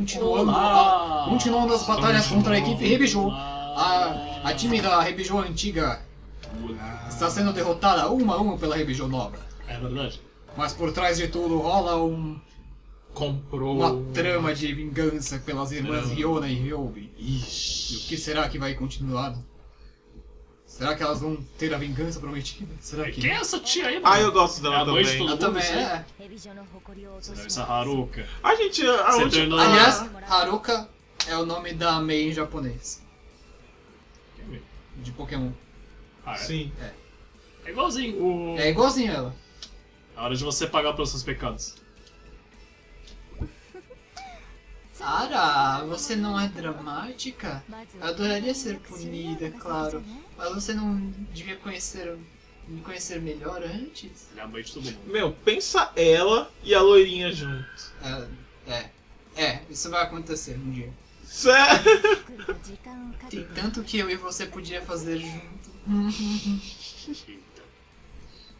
Continuando as batalhas contra a equipe Rebijou. A time da Rebijou antiga está sendo derrotada uma a uma pela Rebijou nova. É verdade. Mas por trás de tudo rola uma trama de vingança pelas irmãs Ryōna e Ryōbi. E o que será que vai continuar? Será que elas vão ter a vingança prometida? Será que... Quem é essa tia aí, mano? Ah, eu gosto dela também. Ela também é. Essa Haruka. A gente... Aliás, Haruka é o nome da Mei em japonês. Que Mei? De Pokémon. Ah, é? Sim. É igualzinho. É igualzinho ela. É hora de você pagar pelos seus pecados. Sara, você não é dramática? Eu adoraria ser punida, claro. Mas você não devia me conhecer melhor antes? Meu, pensa ela e a loirinha juntos. Isso vai acontecer um dia. Sério? Tem tanto que eu e você podia fazer junto.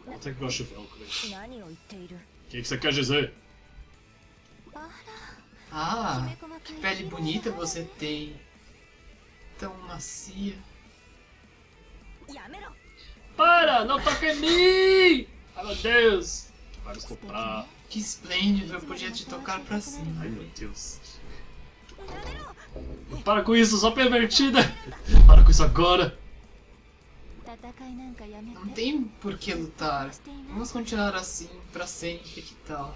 O que você quer dizer? Ah, que pele bonita você tem. Tão macia. Para, não toque em mim! Ai meu Deus! Vai nos comprar. Que esplêndido, eu podia te tocar pra cima. Ai meu Deus. Para com isso, só pervertida! Para com isso agora! Não tem por que lutar. Vamos continuar assim pra sempre, que tal?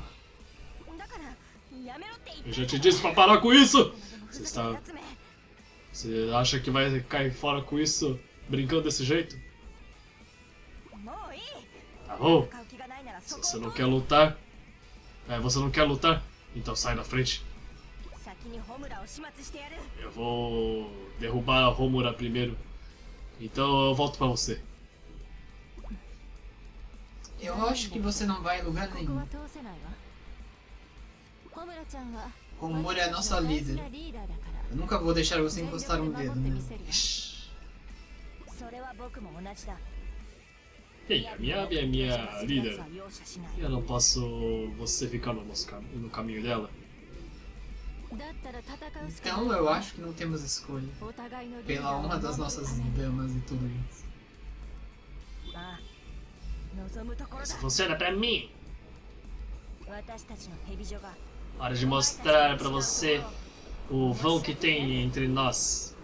Eu já te disse pra parar com isso! Você acha que vai cair fora com isso, brincando desse jeito? Tá bom? Se você não quer lutar... Então sai da frente. Eu vou derrubar a Homura primeiro. Então eu volto pra você. Eu acho que você não vai em lugar nenhum. Homura é a nossa líder. Eu nunca vou deixar você encostar um dedo, né? Ei, a Miyabi é minha líder. Eu não posso você ficar no caminho dela. Então eu acho que não temos escolha. Pela honra das nossas damas e tudo isso. Isso funciona pra mim! Hora de mostrar pra você o vão que tem entre nós.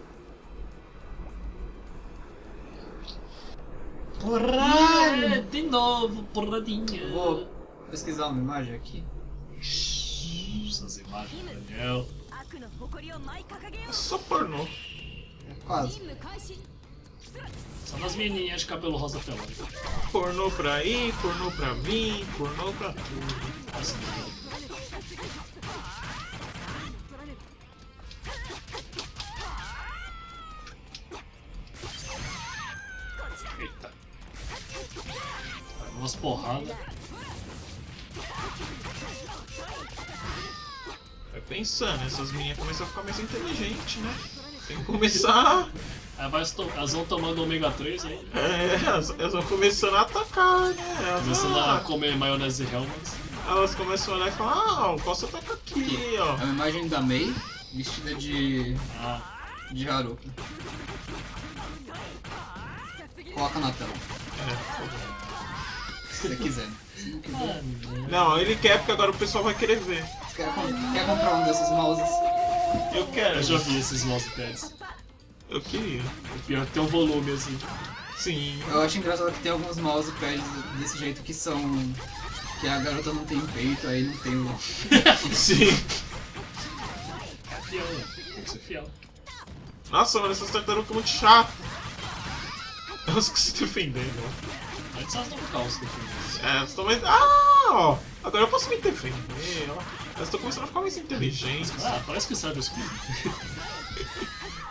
Porra! De novo, porradinha. Vou pesquisar uma imagem aqui. Essas imagens, Daniel. É só pornô. É quase. Só umas menininhas de cabelo rosa pelado. Pornô pra ir, pornô pra vir, pornô pra tudo. Nossa, eita. Umas porradas. Vai pensando, essas meninas começam a ficar mais inteligentes, né? Tem que começar... Elas vão tomando ômega 3 aí. Elas vão começando a atacar, né? Elas começando a comer maionese Hellmann's. Elas começam a olhar e falar, ah, eu posso atacar aqui, ó. É uma imagem da Mei vestida de Haruka. Coloca na tela. Se você quiser. Se não quiser. Não, ele quer porque agora o pessoal vai querer ver. Quer comprar um desses mouses? Eu quero. Eu já vi esses mousepads. Eu queria. O pior é ter um volume assim. Sim. Eu acho engraçado que tem alguns mousepads desse jeito que são... Que a garota não tem peito, aí não tem o... Sim. É fiel, né? Tem que ser fiel. Nossa, mano, essas tartarugas muito chatas. Elas que se defendendo, ó. Antes elas estão com caos se defendendo. É, elas estão mais... Ah, ó. Agora eu posso me defender, ó. Elas estão começando a ficar mais inteligentes. Ah, parece que sabe o escudo.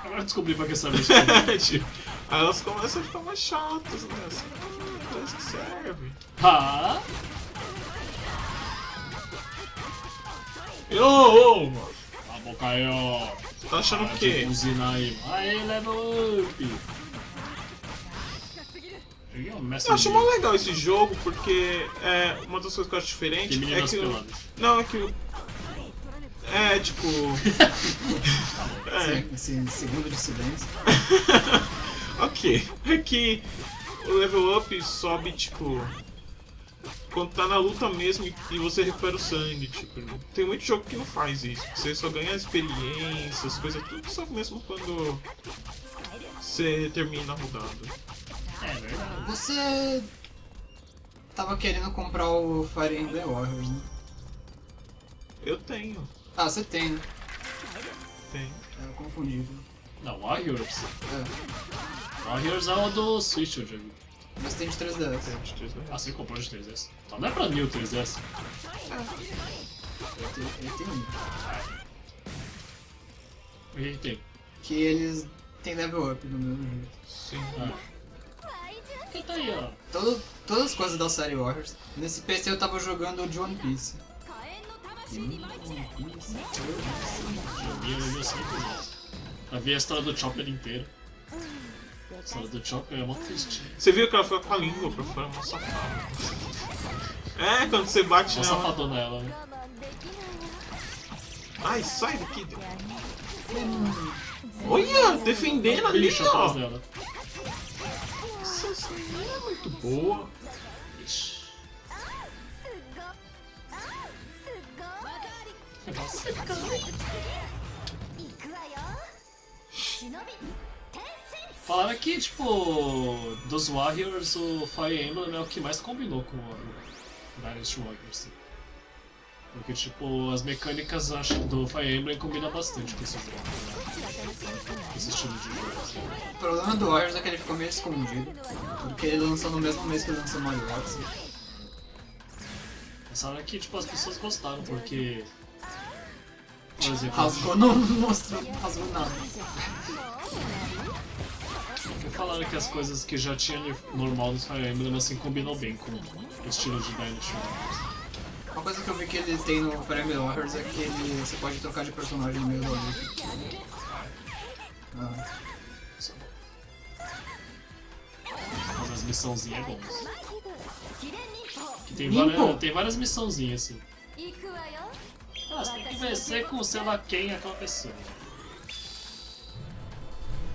Agora eu descobri pra que sabe o escudo. Elas começam a ficar mais chatas, né? Assim, parece que serve. Ah! Yo, mano. A boca aí, ó. Você tá achando o quê? Buzina aí. Aê, level up. Eu acho mó legal esse jogo, porque uma das coisas que eu acho diferente é que... Não, é que É, tipo... é. Esse segundo de silêncio. Ok. É que o level up sobe, tipo... Quando tá na luta mesmo e você recupera o sangue, tipo... Tem muito jogo que não faz isso. Você só ganha experiência, as coisas, tudo só mesmo quando você termina a rodada. É verdade. Você... tava querendo comprar o Fire Emblem Warriors, né? Eu tenho. Ah, você tem, né? Tenho. É confundível. Não, Warriors? É. Warriors é o do Switch, eu digo. Mas tem de 3DS. Tem de 3DS. Ah, você comprou de 3DS. Então não é pra mim o 3DS. É. Eu tenho um. O que tem? Que eles tem level up do mesmo jeito. Sim. Ah. Que tá aí, ó. Todas as coisas da série Warriors. Nesse PC eu tava jogando o de One Piece. Eu vi a história do Chopper inteira. A história do Chopper é mó triste. Você viu que ela foi com a língua pra fora, uma safada. É, quando você bate nela. Uma safadona ela, né? Ai, sai daqui. Olha, defendendo ali, ó. Essa não é muito boa. Falaram que, tipo, dos Warriors, o Fire Emblem é o que mais combinou com o Dynasty Warriors. Porque, tipo, as mecânicas acho, do Fire Emblem combinam bastante com esses jogos, né? Esse estilo de jogo. Assim. O problema do Warriors é que ele ficou meio escondido, porque ele lançou no mesmo mês que ele lançou Majora's. Pensaram que, tipo, as pessoas gostaram, porque... Por exemplo, rasgou, não mostrou, rasgou nada. Porque falaram que as coisas que já tinha normal no Fire Emblem assim combinou bem com o estilo de Dynasty Warriors. Uma coisa que eu vi que ele tem no Fire Emblem Warriors é que ele, você pode trocar de personagem no meio do jogo. Ah. Mas as missãozinhas é bom. Tem várias missãozinhas assim. Ah, você tem que vencer com sei lá quem aquela pessoa.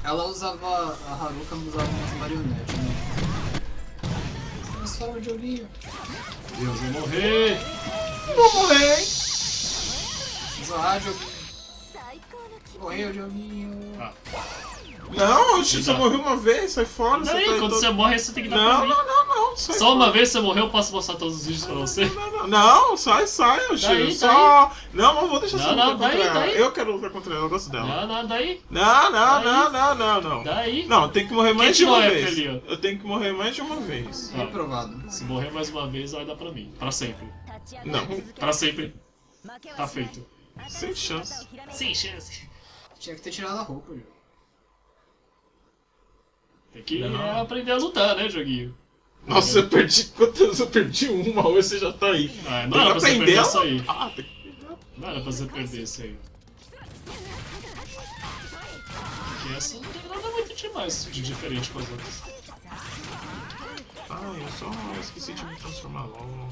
Ela usava. A Haruka usava umas marionetes, né? Transforma de olhinho. Deus, eu vou morrer! Vou morrer! Usar joguinho. Morreu, joguinho. Ah. Não, eu você morreu uma vez, sai fora. Não, quando todo... você morre, você tem que dar pra mim. Não. Sai só fora. Uma vez você morreu, eu posso mostrar todos os vídeos pra você? Não, sai, eu tiro. Só. Daí. Não, não vou deixar você lutar contra ela. Daí. Eu quero lutar contra ela, eu gosto dela. Não, daí. Não. Daí. Não, tem que morrer mais de uma vez. Feliz? Eu tenho que morrer mais de uma vez. Tá provado. Se morrer mais uma vez, vai dar pra mim. Pra sempre. Não. Pra sempre. Tá feito. Sem chance. Tinha que ter tirado a roupa, Ju. Tem que aprender a lutar, né, joguinho? Nossa, eu perdi quantas? Eu perdi uma, ou você já tá aí. Ah, não era pra você perder isso aí. Ah, tem que pegar. Não era pra você perder isso aí. Porque essa não tem nada muito demais de diferente com as outras. Ah, eu só esqueci de me transformar logo.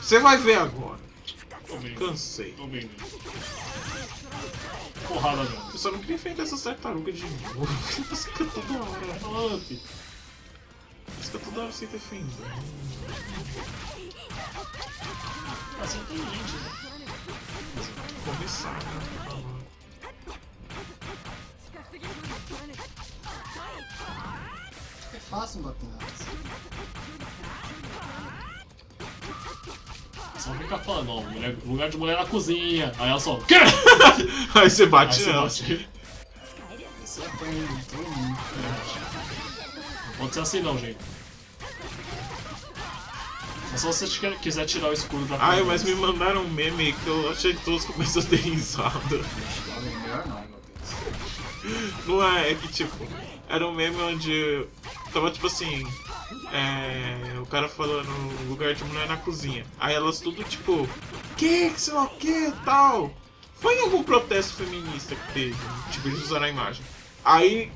Você vai ver agora. Cansei. Porrada, velho. Eu só não queria enfrentar essas tartarugas de novo. Você fica toda hora. Up. Você fica toda hora sem defender. Mas não tem gente, né? Vou começar, né? É fácil bater nada. Só fica falando, ó, lugar de mulher na cozinha. Aí ela só. Aí você bate nela. Você apanha em todo mundo. Não pode ser assim, não, gente. É só se você quiser tirar o escudo da cozinha. Ai, mas me mandaram um meme que eu achei tosco, mas eu dei risada. Não é que tipo. Era um meme onde. Tava tipo assim. O cara falando lugar de mulher na cozinha. Aí elas tudo tipo. Que sei lá o que tal? Foi algum protesto feminista que teve. Tipo, eles usaram a imagem. Aí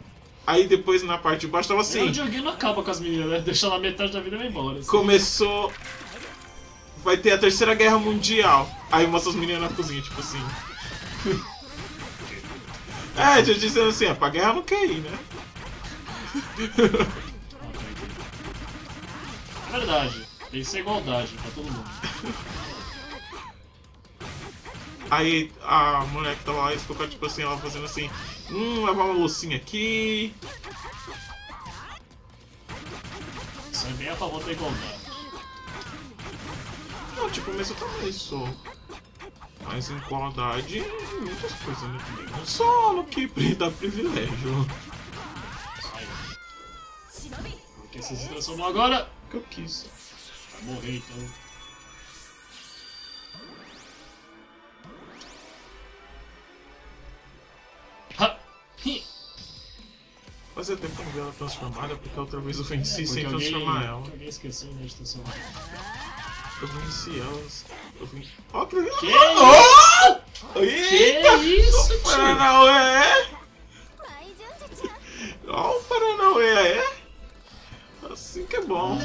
Aí depois na parte de baixo tava assim... O Dioguinho não acaba com as meninas, né? Deixando a metade da vida e vai embora. Assim. Começou... Vai ter a Terceira Guerra Mundial. Aí mostra as meninas na cozinha, tipo assim... É, já dizendo assim, é pra guerra não quer ir, né? Verdade, tem que ser igualdade pra todo mundo. Aí a mulher que tava lá ficou tipo assim, ela fazendo assim, levar uma loucinha aqui. Isso é bem a favor da igualdade. Não, tipo, mas eu também sou. Mas em igualdade, muitas coisas no que não só no que dá privilégio. Porque você se transformou agora que eu quis. Vai morrer então. Fazia tempo que eu vi ela transformada porque outra vez eu venci sem transformar ela. Alguém esqueceu de transformar ela. Eu venci elas. Eu venci. Ó, que isso, Paranauê! Ó, o Paranauê aí! Assim que é bom!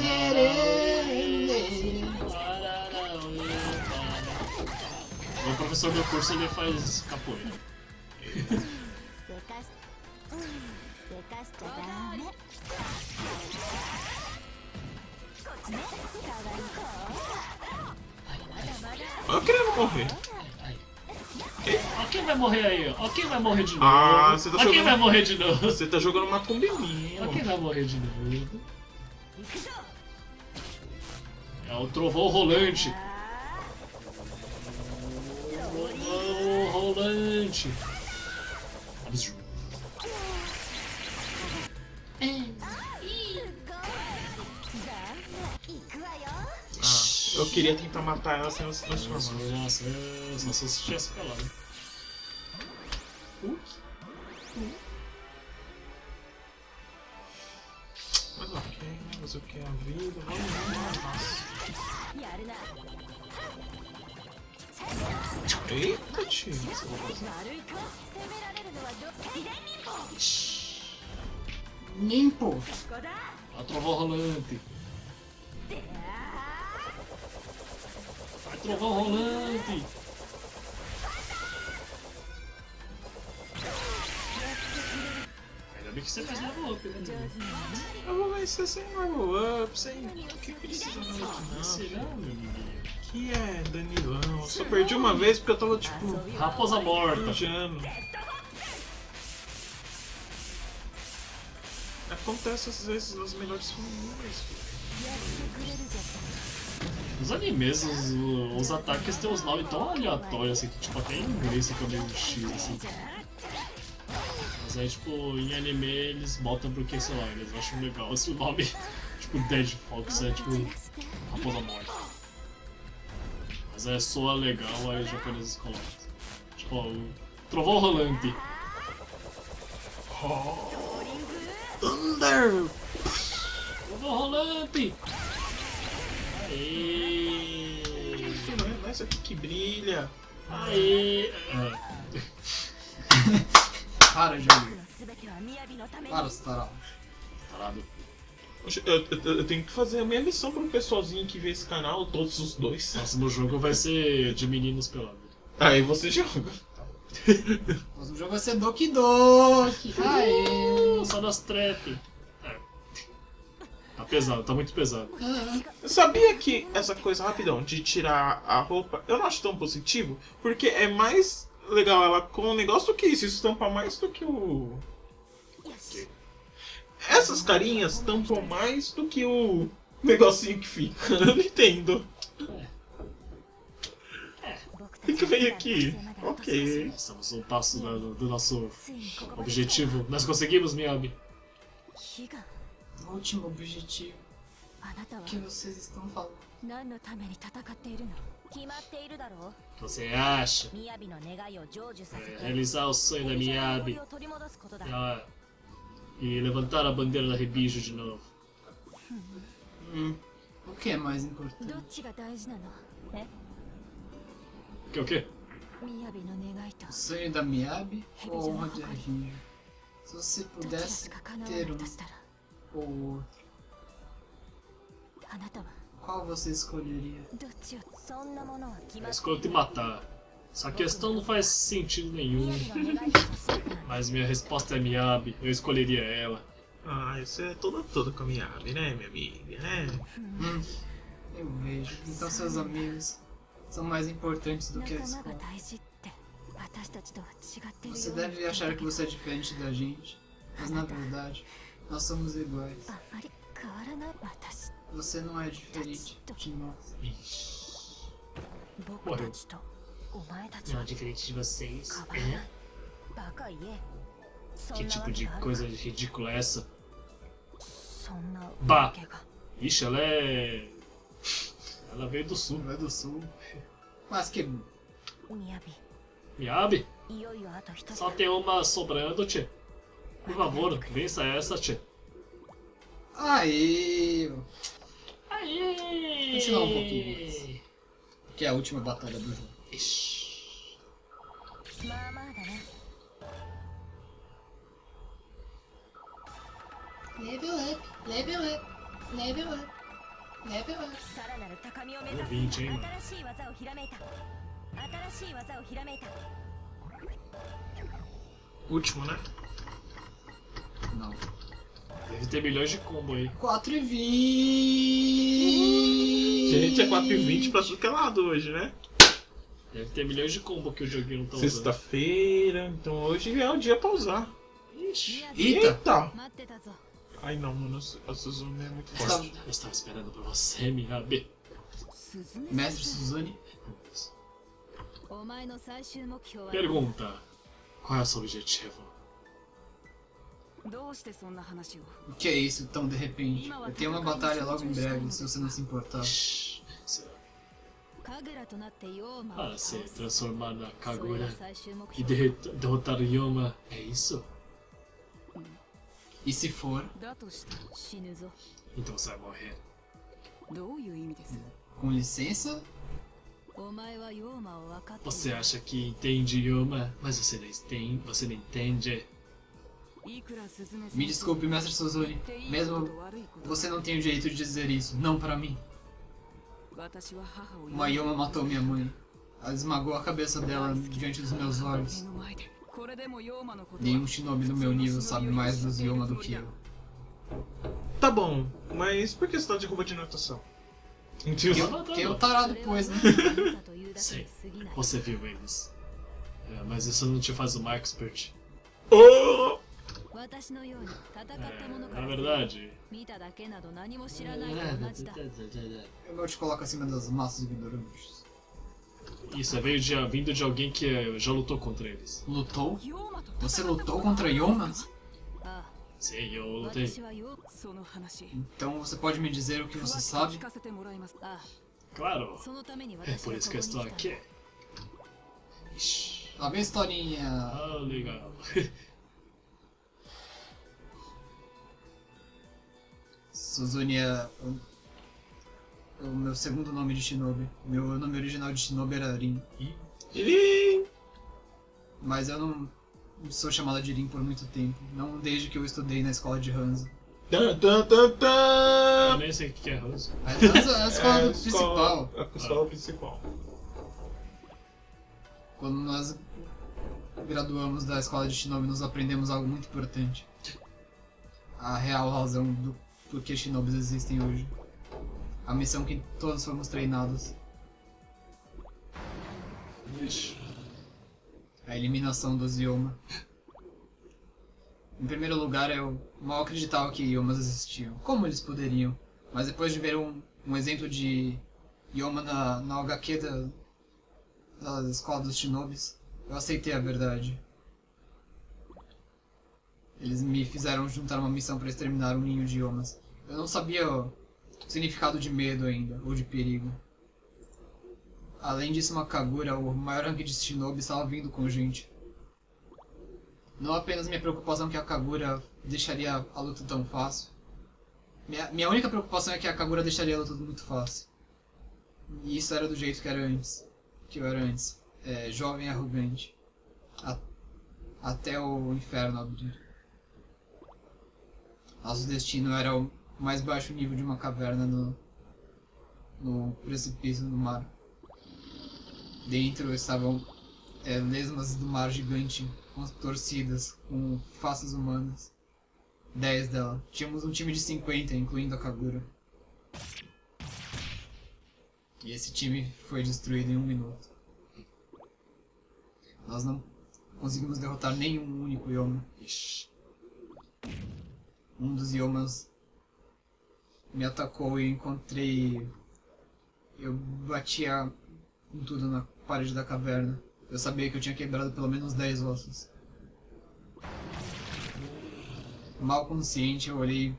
O professor do curso ele faz capoeira. Eu queria não morrer. Ó quem vai morrer aí, ó quem vai morrer de novo. Ah, você tá jogando... quem vai morrer de novo. Você tá jogando uma combininha. Ó quem vai morrer de novo. É o trovão rolante. Trovão rolante. Absurdo. Eu queria tentar matar ela sem ela se transformar. Nossa, não se assistisse pra lá. Mas ok, mas o que é a vida? Vamos lá. Eita, tio. Limpo. A trovão rolante. Trovão rolante! Ainda bem que você faz level up, né? Eu vou vencer sem level up, sem... O que precisa de level up? Que é, Danilão? Eu só perdi uma vez porque eu tava tipo... Raposa morta! Manjando. Acontece às vezes nas melhores famílias, filho. Os animes, os ataques têm os nomes tão aleatórios assim, que tipo até em inglês fica meio X assim. Mas aí tipo, em anime eles botam porque, sei lá, eles acham legal esse nome, tipo Dead Fox, é tipo Raposa Morta. Mas aí soa legal, aí os japoneses colocam. Tipo, ó, o Trovão Rolante. Oh. Thunder! Trovão Rolante! Aê! Não é isso aqui que brilha! Aê! Para, Júlio! Para, seu tarado! Tarado! Eu tenho que fazer a minha missão para um pessoalzinho que vê esse canal, todos os dois. O próximo jogo vai ser de meninos pelados. Aí você joga! Tá bom. O próximo jogo vai ser Doki Doki! Aê! Só das trap! Tá pesado, tá muito pesado. Eu sabia que essa coisa rapidão de tirar a roupa, eu não acho tão positivo, porque é mais legal ela com o negócio do que isso. Isso tampa mais do que o... Essas carinhas tampam mais do que o negocinho que fica. Eu não entendo. Tem que vir aqui. Ok. Estamos um passo do nosso objetivo. Nós conseguimos, Miyabi. O último objetivo que vocês estão falando. Você acha? É realizar o sonho da Miyabi e levantar a bandeira da Rebijou de novo. O que é mais importante? O que? O sonho da Miyabi ou a honra de Rebijou? Se você pudesse ter um ou outro, qual você escolheria? Eu escolho te matar. Essa questão não faz sentido nenhum. Mas minha resposta é Miyabi, eu escolheria ela. Ah, isso é toda com a Miyabi, né, minha amiga? Eu vejo. Então seus amigos são mais importantes do que a escola. Você deve achar que você é diferente da gente, mas na verdade, nós somos iguais. Você não é diferente de nós. Morreu. Não é diferente de vocês, né? Que tipo de coisa ridícula é essa? Bah! Ixi, ela é... Ela veio do sul. Ela é do sul. Mas que... Miyabi? Só tem uma sobrando, tchê. Por favor, vença essa, tchê. Aí! Continuar um pouquinho mais. Que é a última batalha do jogo. Ixi. Level up. Level 20, hein, mano. Último, né? Não. Deve ter milhões de combo aí. 4,20. Gente, é 4,20 pra tudo que é lado hoje, né? Deve ter milhões de combo que o joguinho não tá usando. Sexta-feira, então hoje é o dia pra usar. Ixi. Eita! Ai não, mano, a Suzune é muito forte. Eu estava esperando por você, Miyabi. Mestre Suzune? Meu Deus. Pergunta: qual é o seu objetivo? O que é isso tão de repente? Eu tenho uma batalha logo em breve, se você não se importar. Para se transformar na Kagura e derrotar Yoma, é isso? E se for? Então você vai morrer. Com licença? Você acha que entende Yoma, mas você não entende. Me desculpe, Mestre Suzune. Mesmo você não tem o direito de dizer isso, não pra mim. Uma Yoma matou minha mãe. Ela esmagou a cabeça dela diante dos meus olhos. Nenhum shinobi do meu nível sabe mais dos Yoma do que eu. Tá bom, mas por que você tá de roupa de natação? Que eu tarado depois, né? Sei, você viu eles. É, mas isso não te faz uma expert. Oh! É, na verdade... Eu não te coloco acima das massas ignorantes. Isso, veio vindo de alguém que já lutou contra eles. Lutou? Você lutou contra Yoma? Sim, eu lutei. Então você pode me dizer o que você sabe? Claro! É por isso que eu estou aqui. Ixi. Lá vem a historinha! Ah, legal. Suzune é o meu segundo nome de shinobi. Meu nome original de shinobi era Rin. Rin! Mas eu não... sou chamada de Rin por muito tempo, não desde que eu estudei na escola de Hanzo. Eu nem sei o que é Hanzo. Hanzo é a escola principal. É a escola principal. Quando nós graduamos da escola de shinobi, nós aprendemos algo muito importante. A real razão do porquê shinobis existem hoje. A missão que todos fomos treinados. Ixi. A eliminação dos Yoma. Em primeiro lugar, eu mal acreditava que Yomas existiam. Como eles poderiam? Mas depois de ver um exemplo de Yoma na HQ da escola dos shinobis, eu aceitei a verdade. Eles me fizeram juntar uma missão para exterminar um ninho de Yomas. Eu não sabia o significado de medo ainda, ou de perigo. Além disso, uma Kagura, o maior rank de shinobi, estava vindo com gente. Não apenas minha preocupação que a Kagura deixaria a luta tão fácil. Minha única preocupação é que a Kagura deixaria a luta muito fácil. E isso era do jeito que era antes. Que eu era antes. Jovem e arrogante. Até o inferno abrir. Nosso destino era o mais baixo nível de uma caverna no precipício do mar. Dentro estavam lesmas do mar gigante, contorcidas, com faces humanas. 10 dela. Tínhamos um time de 50, incluindo a Kagura. E esse time foi destruído em um minuto. Nós não conseguimos derrotar nenhum único Yoma. Um dos Yomas me atacou e encontrei... Eu batia com tudo na parede da caverna. Eu sabia que eu tinha quebrado pelo menos 10 ossos. Mal consciente, eu olhei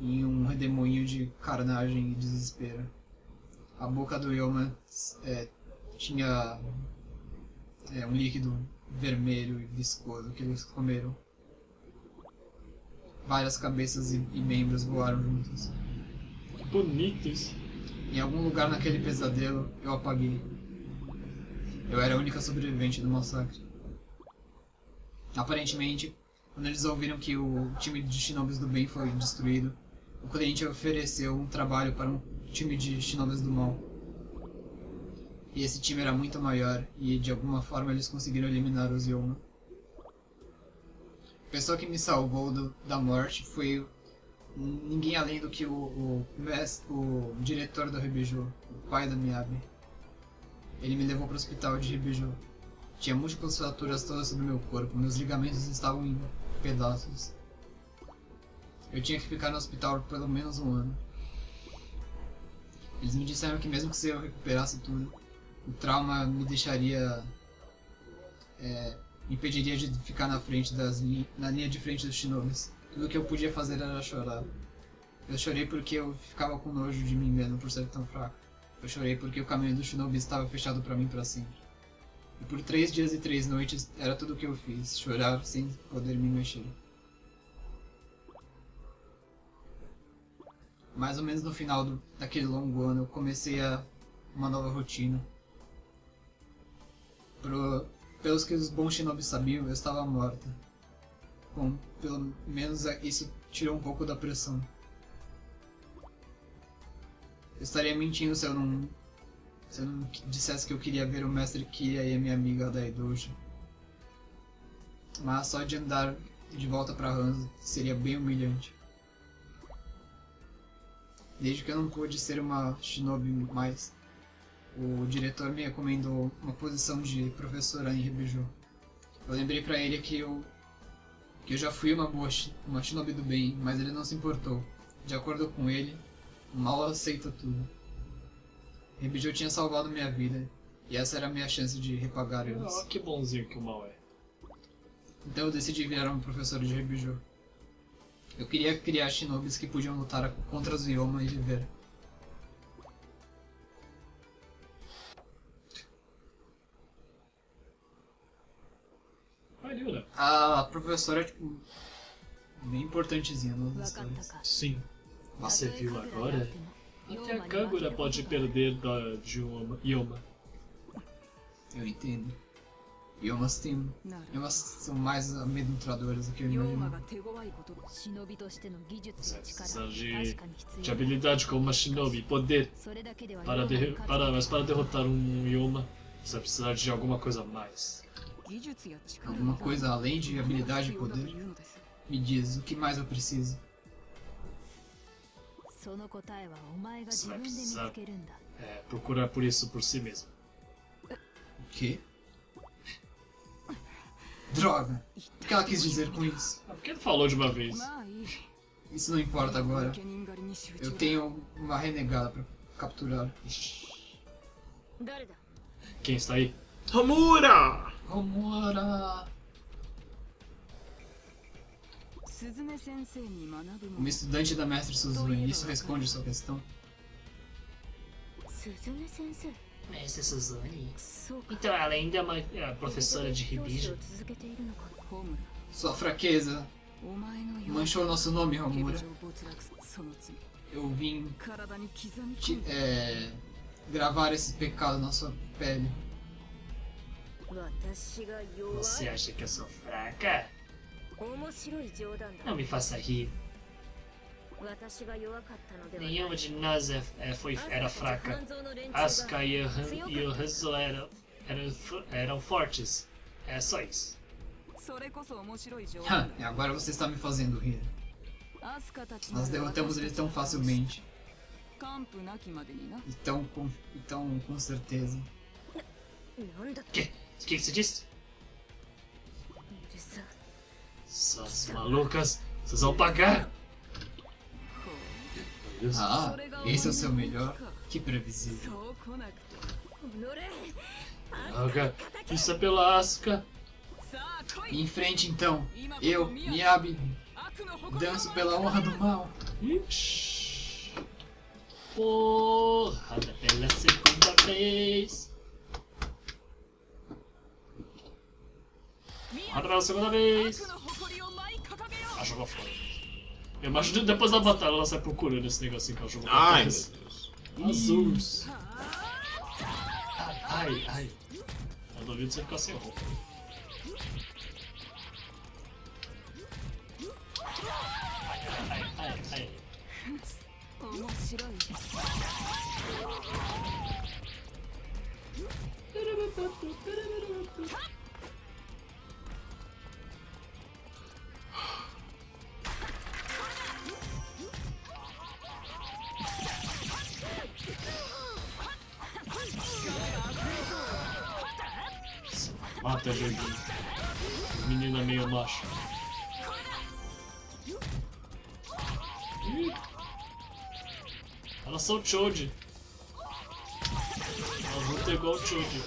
em um redemoinho de carnagem e desespero. A boca do Yoma tinha um líquido vermelho e viscoso que eles comeram. Várias cabeças e membros voaram juntos. Bonitos! Em algum lugar naquele pesadelo, eu apaguei. Eu era a única sobrevivente do massacre. Aparentemente, quando eles ouviram que o time de Shinobis do Bem foi destruído, o cliente ofereceu um trabalho para um time de Shinobis do Mal. E esse time era muito maior, e de alguma forma eles conseguiram eliminar os Yoma. A pessoa que me salvou da morte foi ninguém além do que o diretor do Rebijou, o pai da Miyabi. Ele me levou para o hospital de Rebijou. Tinha múltiplas fraturas todas sobre meu corpo, meus ligamentos estavam em pedaços. Eu tinha que ficar no hospital por pelo menos um ano. Eles me disseram que mesmo que se eu recuperasse tudo, o trauma me deixaria... impediria de ficar na linha de frente dos shinobis. Tudo o que eu podia fazer era chorar. Eu chorei porque eu ficava com nojo de mim mesmo por ser tão fraco. Eu chorei porque o caminho do shinobi estava fechado para mim para sempre. E por 3 dias e 3 noites era tudo o que eu fiz, chorar sem poder me mexer. Mais ou menos no final daquele longo ano eu comecei uma nova rotina. Pelos que os bons shinobis sabiam, eu estava morta. Bom, pelo menos isso tirou um pouco da pressão. Eu estaria mentindo se eu não dissesse que eu queria ver o mestre Kira e a minha amiga da Idoji. Mas só de andar de volta para Hanzo seria bem humilhante. Desde que eu não pude ser uma shinobi mais, o diretor me recomendou uma posição de professora em Rebijou. Eu lembrei para ele que eu já fui uma shinobi do bem, mas ele não se importou. De acordo com ele, o mal aceita tudo. Rebijou tinha salvado minha vida, e essa era a minha chance de repagar eles. Olha que bonzinho que o mal é. Então eu decidi virar uma professora de Rebijou. Eu queria criar shinobis que podiam lutar contra os Yoma e viver. A professora é tipo bem importantezinha nas histórias. Sim. Você viu agora? Até a Kagura pode perder de Yoma. Eu entendo. Yomas são mais amedrontadoras do que eu imagino. Você precisa de habilidade como uma shinobi, poder. Mas para derrotar um Yoma, você vai precisar de alguma coisa a mais. Alguma coisa além de habilidade e poder? Me diz, o que mais eu preciso? Você vai precisar procurar por isso por si mesmo. O quê? Droga! O que ela quis dizer com isso? Por que ele falou de uma vez? Isso não importa agora. Eu tenho uma renegada pra capturar. Quem está aí? Homura! Homura! Uma estudante da mestre Suzune, isso responde a sua questão? Mestre Suzune? Então ela ainda é uma professora de Hebijo? Sua fraqueza manchou nosso nome, Homura. Eu vim gravar esse pecado na sua pele. Você acha que eu sou fraca? Não me faça rir. Nenhuma de nós era fraca. Asuka e o Hanzo eram fortes. É só isso. E agora você está me fazendo rir. Nós derrotamos eles tão facilmente. Então, com certeza. O que você disse? Essas malucas, vocês vão pagar! Ah, esse é o seu melhor? Que previsível. Droga, isso é pela Asuka. Em frente então, eu, Miyabi, danço pela honra do mal. Porrada pela segunda vez. Porrada pela segunda vez. Ah, jogou fora. Eu imagino que depois da batalha ela sai procurando esse negocinho que ela jogou fora. Ai, meu Deus. Azuis. Ai, ai. Eu duvido você ficar sem roupa. Ai. Mata, gente. Menina meio macho. Elas são Choji. Elas lutam igual o Choji.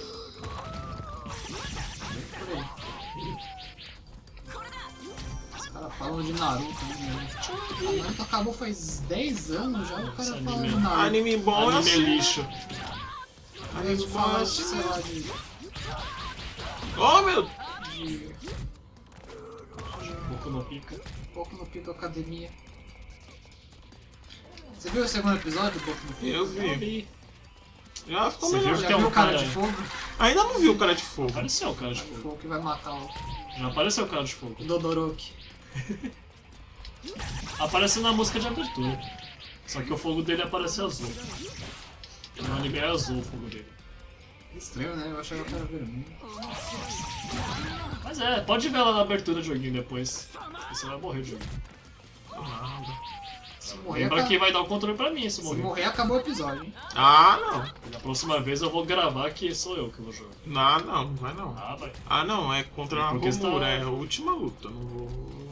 Os caras falam de Naruto, né? Naruto acabou faz 10 anos já e o cara fala de Naruto. Anime bom é assim. Anime lixo. Anime fala assim, sei lá, de... Oh, meu Deus! Boku no Hero Academia. Você viu o segundo episódio do Boku no Hero? Eu vi. Já ficou melhor. Já viu o cara de fogo? Ainda não viu o cara de fogo. Apareceu o cara de fogo. O fogo que vai matar o... Já apareceu o cara de fogo. Todoroki. Apareceu na música de abertura. Só que o fogo dele aparece azul. No anime é azul o fogo dele. Estranho, né? Eu achava que era vermelho. Mas é, pode ver ela na abertura do joguinho depois. Você vai morrer, jogo. Lembra que vai dar o controle pra mim se morrer. Se morrer, acabou o episódio, hein? Ah, não. Da próxima vez eu vou gravar que sou eu que vou jogar. Ah, não, vai não. Ah, vai. Ah, não, é contra a Homura, é a última luta. Não vou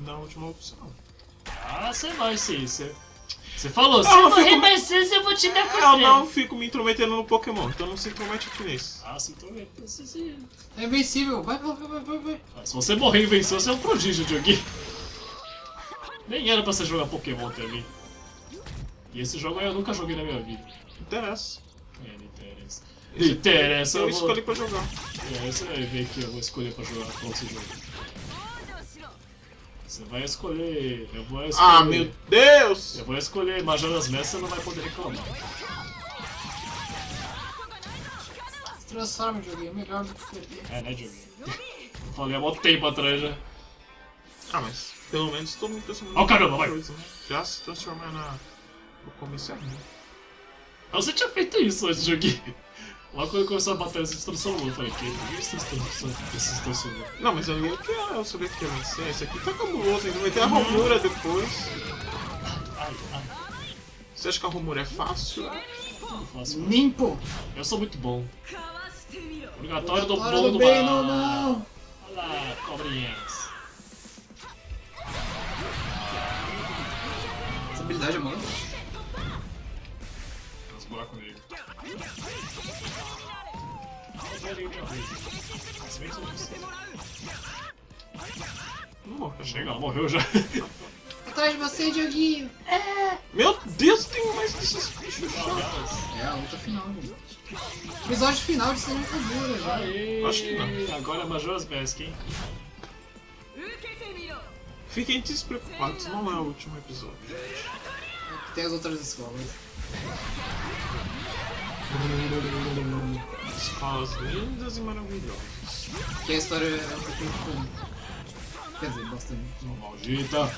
dar a última opção. Ah, você vai sim, você... Você falou, se eu morrer mais cedo, eu vou te dar conselho. Eu não fico me intrometendo no Pokémon, então não se intromete aqui nisso. Ah, se intromete, sim. É invencível, vai. Ah, se você morrer e vencer, você é um prodígio de alguém. Nem era pra você jogar Pokémon também. E esse jogo eu nunca joguei na minha vida. Interessa. É, não interessa. Interessa, eu escolhi pra jogar. É, você vai ver que eu vou escolher pra jogar qual esse jogo. Você vai escolher... Eu vou escolher... Ah, meu Deus! Eu vou escolher Majora's Mask, você não vai poder reclamar. Transforma o joguinho, melhor do que perder. É, né, joguinho? Eu falei há muito tempo atrás já. Ah, mas pelo menos estou me transformando... Oh, caramba, vai! Já se transformar na... Eu comecei a rir. Ah, você tinha feito isso antes do joguinho. Lá quando começou a batalha, você se transformou. Eu falei, que isso se transformou? Não, mas eu não queria, eu sabia que ia vencer. Esse aqui tá cabuloso, ainda vai ter a Homura depois. Você acha que a Homura é fácil? Não fácil. Limpo! Eu sou muito bom. Obrigatório do bom do bem, não! Olha lá, cobrinhas. Essa habilidade é mano. Os buracos nele. Chega, morreu já. Atrás de você, Dioguinho. É. Meu Deus, tem mais desses bichos já. É a luta final, gente. Episódio final de ser Kagura já. Aê, acho que não. Agora é Majora's Mask, hein? Fiquem despreocupados, não é o último episódio. É que tem as outras escolas. Escolas lindas e maravilhosas. Que a história é um... Quer dizer, bastante. Maldita!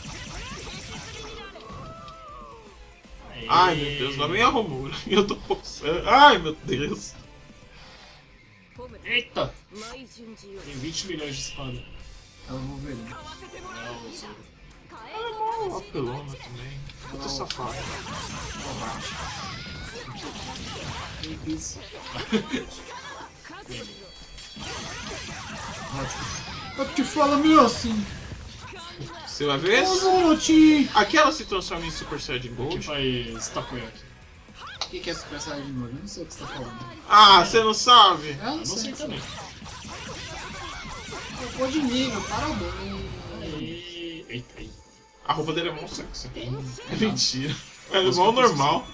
Ai meu Deus, lá vem a Homura. Eu tô forçando. Ai meu Deus. Eita! Tem 20 milhões de espada. Eu vou ver. É uma apelona também. Eu tô safado. Que isso? É porque fala meio assim. Você vai ver? Aquela se transforma em Super Saiyajin Gold. Que faz takoyaki. O que é Super Saiyajin Gold? Eu não sei o que você tá falando. Ah, você não sabe? Eu não sei também. Trocou de nível, parabéns. Eita, eita. A roupa dele é mó sexy. É mentira. Ela é mó normal.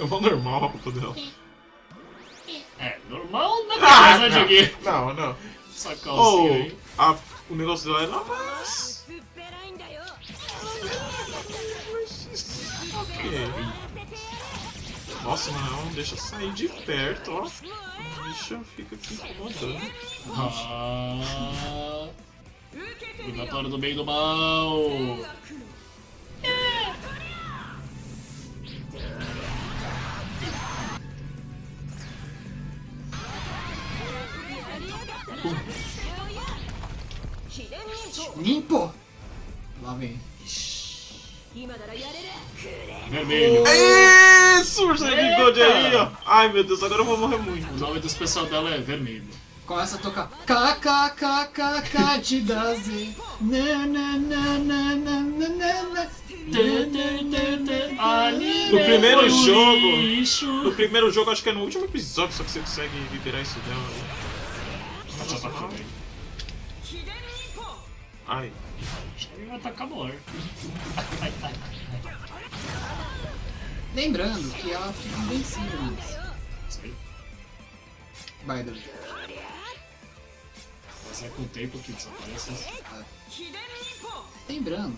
É mó normal a roupa dela. É, normal na casa de alguém. Não, não. Essa calcinha aí. O negócio dela é normal. Nossa, não, deixa sair de perto, ó. O bicho fica aqui incomodando. Ah, obrigatório do meio do mal. Limpo! Lá vem. Vermelho. Super Saiyajin Gold aí, ó. Ai meu Deus, agora eu vou morrer muito. O nome do especial dela é vermelho. Começa a tocar KKKKK de Daze. No primeiro jogo, acho que é no último episódio, só que você consegue liberar isso dela. Ela já tá bem. Ai. Ele vai atacar no ar. Lembrando que ela fica invencível nisso. Sei. Vai, Davi. Mas é com o tempo que desaparece. Ah. Lembrando.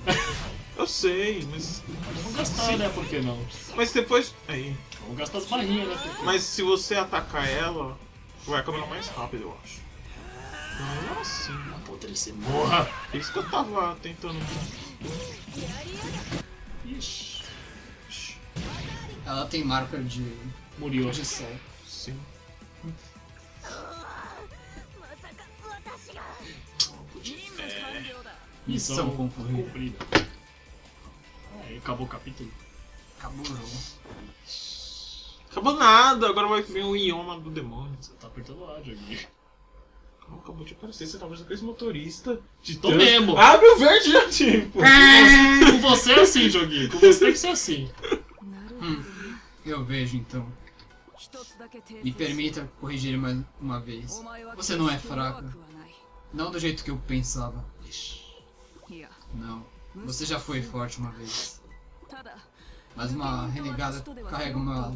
Eu sei, mas. Mas vamos gastar, sim, né? Por que não? Mas depois. Aí. Vamos gastar as barrinhas, né? Porque... Mas se você atacar ela, vai acabar mais rápido, eu acho. Não é assim. Apodrecer, morra! É isso que eu tava tentando. Ixi. Ela tem marca de Murió de céu. Sim. Missão concluída. Aí acabou o capítulo. Acabou não. Acabou nada, agora vai vir o Yoma do demônio. Você tá apertando a água aqui. Acabou de aparecer, você talvez aquele motorista de todo mesmo. Abre o verde já, tipo. Com você é assim, joguinho. Com você tem que ser assim. Eu vejo então. Me permita corrigir mais uma vez. Você não é fraca. Não do jeito que eu pensava. Não. Você já foi forte uma vez. Mas uma renegada carrega uma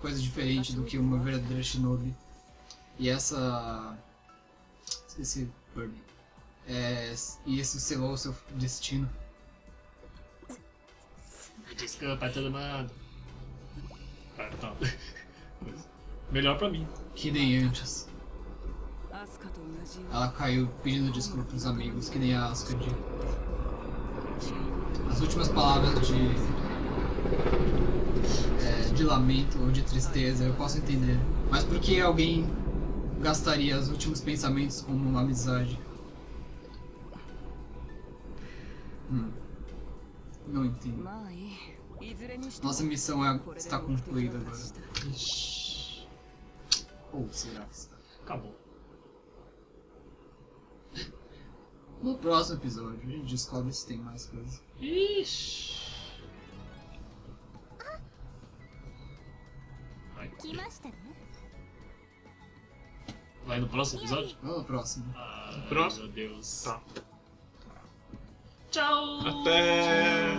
coisa diferente do que uma verdadeira shinobi. E essa... esqueci o verbo. E isso selou o seu destino. Desculpa todo mundo. Tá. Melhor pra mim. Que nem antes. Ela caiu pedindo desculpa pros amigos, que nem a Asuka de... As últimas palavras de... de lamento ou de tristeza, eu posso entender. Mas por que alguém gastaria os últimos pensamentos como uma amizade? Não entendo. Nossa missão está concluída agora. Ou será que está? Acabou. No próximo episódio a gente descobre se tem mais coisa. Ixi. Vai no próximo episódio? Vamos no próximo. Ah, próximo? Meu Deus. Tá. Tchau! Até!